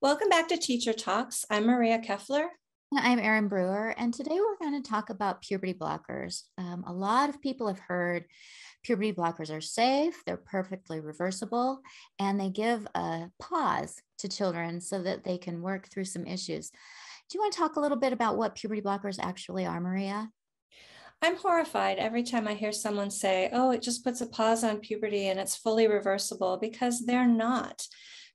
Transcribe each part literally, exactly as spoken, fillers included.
Welcome back to Teacher Talks. I'm Maria Keffler. And I'm Erin Brewer, and today we're going to talk about puberty blockers. Um, a lot of people have heard puberty blockers are safe, they're perfectly reversible, and they give a pause to children so that they can work through some issues. Do you want to talk a little bit about what puberty blockers actually are, Maria? I'm horrified every time I hear someone say, oh, it just puts a pause on puberty and it's fully reversible, because they're not.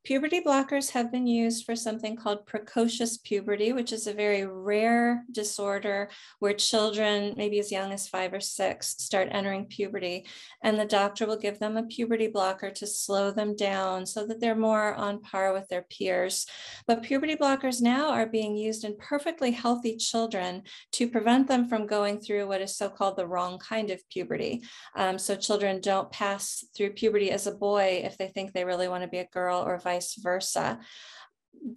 Puberty blockers have been used for something called precocious puberty, which is a very rare disorder where children, maybe as young as five or six, start entering puberty, and the doctor will give them a puberty blocker to slow them down so that they're more on par with their peers. But puberty blockers now are being used in perfectly healthy children to prevent them from going through what is so-called the wrong kind of puberty. Um, so children don't pass through puberty as a boy if they think they really want to be a girl, or vice Vice versa.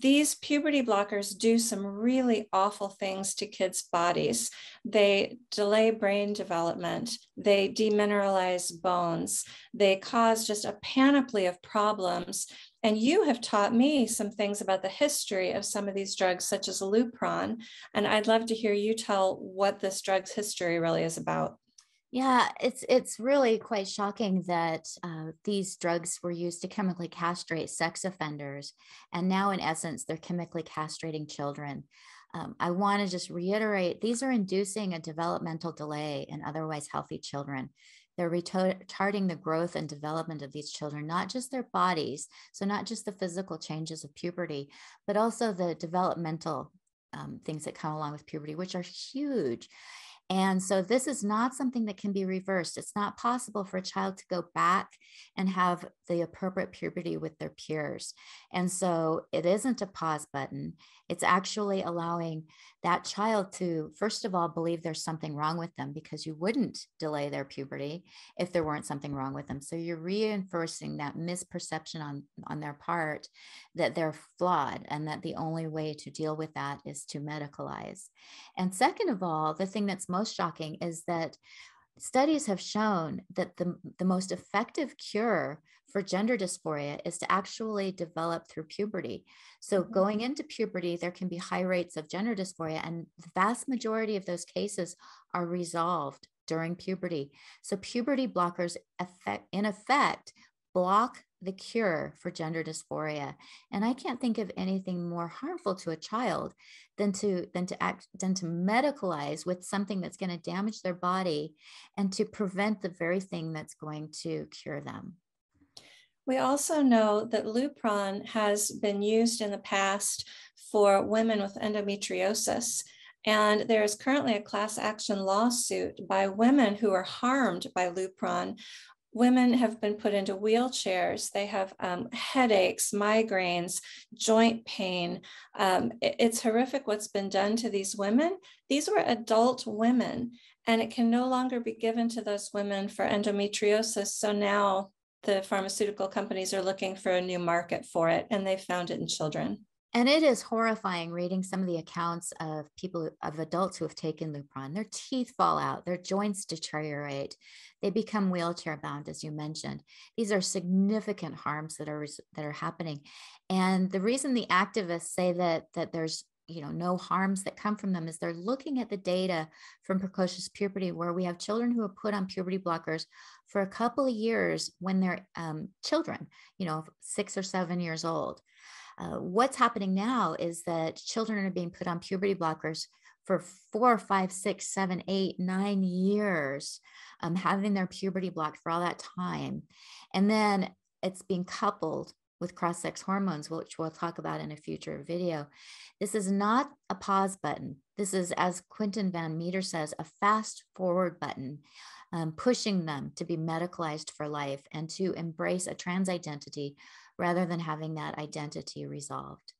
These puberty blockers do some really awful things to kids' bodies. They delay brain development. They demineralize bones. They cause just a panoply of problems. And you have taught me some things about the history of some of these drugs, such as Lupron. And I'd love to hear you tell what this drug's history really is about. Yeah, it's it's really quite shocking that uh, these drugs were used to chemically castrate sex offenders, and now in essence, they're chemically castrating children. Um, I want to just reiterate, these are inducing a developmental delay in otherwise healthy children. They're retarding the growth and development of these children, not just their bodies, so not just the physical changes of puberty, but also the developmental um, things that come along with puberty, which are huge. And so this is not something that can be reversed. It's not possible for a child to go back and have the appropriate puberty with their peers. And so it isn't a pause button. It's actually allowing that child to, first of all, believe there's something wrong with them, because you wouldn't delay their puberty if there weren't something wrong with them. So you're reinforcing that misperception on, on their part that they're flawed and that the only way to deal with that is to medicalize. And second of all, the thing that's most most shocking is that studies have shown that the, the most effective cure for gender dysphoria is to actually develop through puberty. So going into puberty, there can be high rates of gender dysphoria, and the vast majority of those cases are resolved during puberty. So puberty blockers affect, in effect, block the cure for gender dysphoria. And I can't think of anything more harmful to a child than to than to act than to medicalize with something that's going to damage their body and to prevent the very thing that's going to cure them. We also know that Lupron has been used in the past for women with endometriosis. And there is currently a class action lawsuit by women who are harmed by Lupron. Women have been put into wheelchairs. They have um, headaches, migraines, joint pain. Um, it, it's horrific what's been done to these women. These were adult women, and it can no longer be given to those women for endometriosis. So now the pharmaceutical companies are looking for a new market for it, and they found it in children. And it is horrifying reading some of the accounts of people, of adults who have taken Lupron. Their teeth fall out, their joints deteriorate, they become wheelchair bound, as you mentioned. These are significant harms that are that are happening. And the reason the activists say that that there's you know, no harms that come from them is they're looking at the data from precocious puberty, where we have children who are put on puberty blockers for a couple of years when they're um, children, you know, six or seven years old. Uh, what's happening now is that children are being put on puberty blockers for four, five, six, seven, eight, nine years, um, having their puberty blocked for all that time. And then it's being coupled with cross-sex hormones, which we'll talk about in a future video. This is not a pause button. This is, as Quentin Van Meter says, a fast forward button, um, pushing them to be medicalized for life and to embrace a trans identity rather than having that identity resolved.